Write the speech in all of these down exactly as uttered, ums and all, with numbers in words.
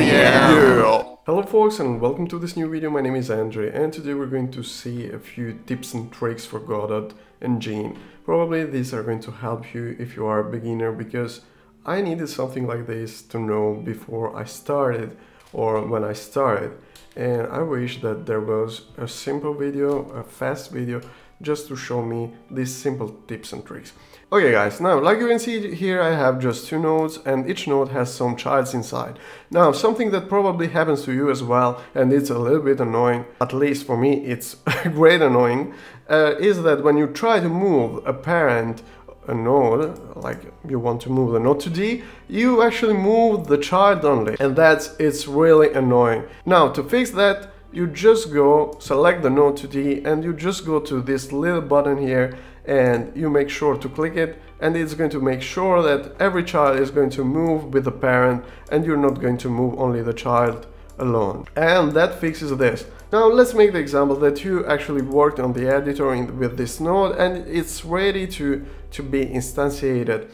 yeah. yeah! Hello folks, and welcome to this new video. My name is Andrei, and today we're going to see a few tips and tricks for Godot Engine. Probably these are going to help you if you are a beginner, because I needed something like this to know before I started or when I started. And I wish that there was a simple video, a fast video, just to show me these simple tips and tricks. Okay guys, now like you can see here, I have just two nodes, and each node has some childs inside. Now something that probably happens to you as well, and it's a little bit annoying, at least for me it's great annoying, uh, is that when you try to move a parent a node, like you want to move the node to D, you actually move the child only, and that's it's really annoying. Now to fix that, you just go select the node to D, and you just go to this little button here, and you make sure to click it, and it's going to make sure that every child is going to move with the parent, and you're not going to move only the child alone. And that fixes this. Now let's make the example that you actually worked on the editor in, with this node, and it's ready to to be instantiated,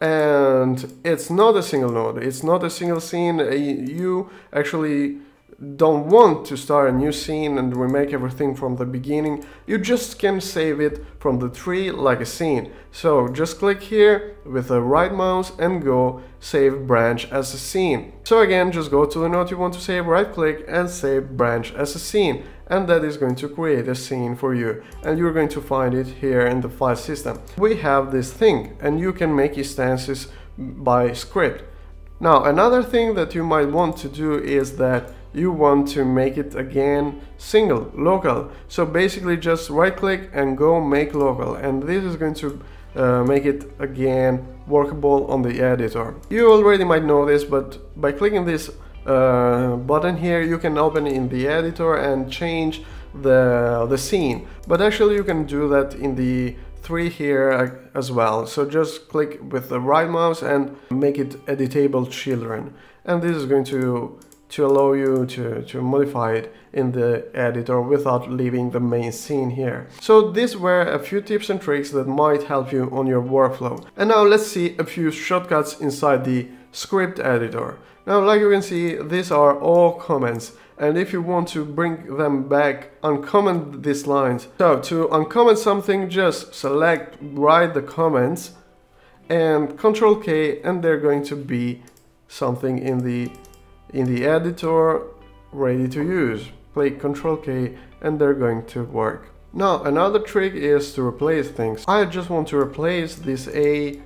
and it's not a single node, it's not a single scene. You actually don't want to start a new scene and remake everything from the beginning. You just can save it from the tree like a scene. So just click here with the right mouse and go save branch as a scene. So again, just go to the node you want to save, right click and save branch as a scene, and that is going to create a scene for you, and you're going to find it here in the file system. We have this thing, and you can make instances by script. Now another thing that you might want to do is that you want to make it again single, local. So basically just right click and go make local, and this is going to uh, make it again workable on the editor. You already might know this, but by clicking this uh, button here, you can open in the editor and change the, the scene. But actually you can do that in the three here as well. So just click with the right mouse and make it editable children. And this is going to to allow you to, to modify it in the editor without leaving the main scene here. So these were a few tips and tricks that might help you on your workflow. And now let's see a few shortcuts inside the script editor. Now like you can see, these are all comments, and if you want to bring them back, uncomment these lines. So to uncomment something, just select write the comments and control K, and they're going to be something in the in the editor ready to use. Click control K and they're going to work. Now another trick is to replace things. I just want to replace this a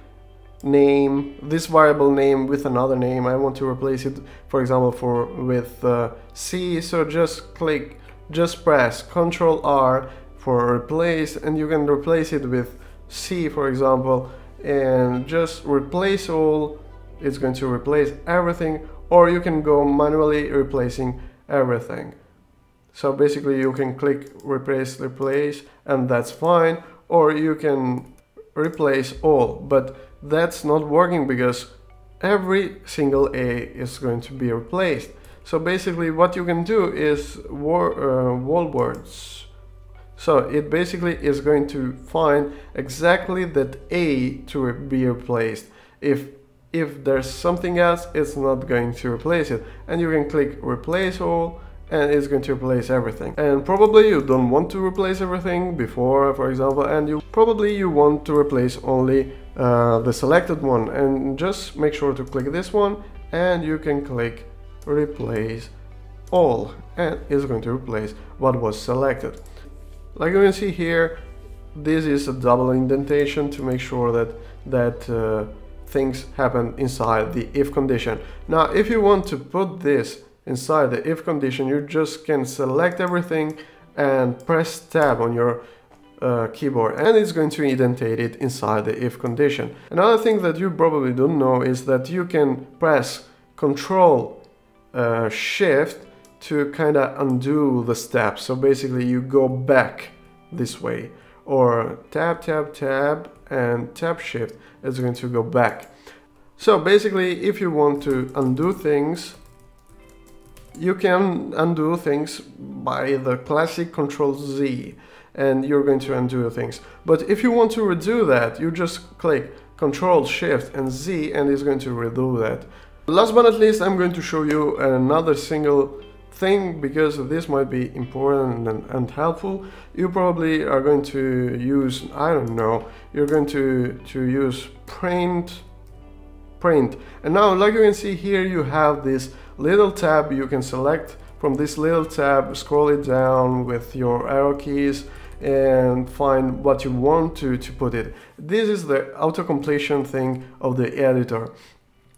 name, this variable name, with another name. I want to replace it, for example, for with uh, C. So just click, just press control R for replace, and you can replace it with C, for example, and just replace all. It's going to replace everything, or you can go manually replacing everything. So basically you can click replace replace and that's fine, or you can replace all, but that's not working because every single A is going to be replaced. So basically what you can do is war, uh, wall words. So it basically is going to find exactly that A to be replaced. If If there's something else, it's not going to replace it. And you can click replace all, and it's going to replace everything. And probably you don't want to replace everything before, for example, and you probably you want to replace only uh, the selected one. And just make sure to click this one, and you can click replace all, and it's going to replace what was selected. Like you can see here, this is a double indentation to make sure that that uh, things happen inside the if condition. Now if you want to put this inside the if condition, you just can select everything and press tab on your uh, keyboard, and it's going to indentate it inside the if condition. Another thing that you probably don't know is that you can press control uh, shift to kind of undo the step. So basically you go back this way, or tab tab tab and tab shift is going to go back. So basically if you want to undo things, you can undo things by the classic control Z, and you're going to undo things. But if you want to redo that, you just click control shift and Z, and it's going to redo that. Last but not least, I'm going to show you another single thing, because this might be important and, and helpful. You probably are going to use, I don't know, you're going to, to use print, print. And now, like you can see here, you have this little tab. You can select from this little tab, scroll it down with your arrow keys, and find what you want to, to put it. This is the auto-completion thing of the editor.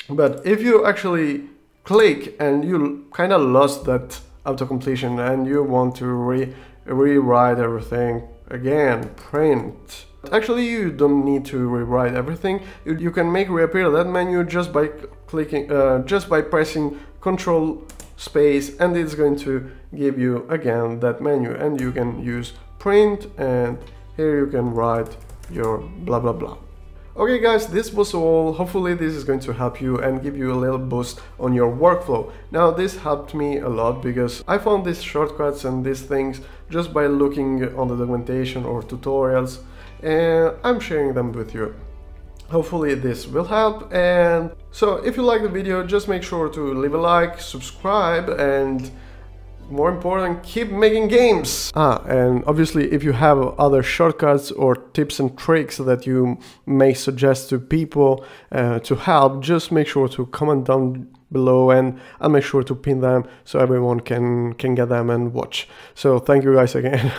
But if you actually click and you kind of lost that auto-completion and you want to re rewrite everything again, print. Actually, you don't need to rewrite everything. You, you can make reappear that menu just by clicking, uh, just by pressing Control space, and it's going to give you again that menu, and you can use print, and here you can write your blah blah blah. Okay guys, this was all. Hopefully this is going to help you and give you a little boost on your workflow. Now, this helped me a lot because I found these shortcuts and these things just by looking on the documentation or tutorials, and I'm sharing them with you. Hopefully this will help. And so if you like the video, just make sure to leave a like, subscribe, and more important, keep making games! Ah, and obviously if you have other shortcuts or tips and tricks that you may suggest to people uh, to help, just make sure to comment down below, and I'll make sure to pin them so everyone can, can get them and watch. So thank you guys again.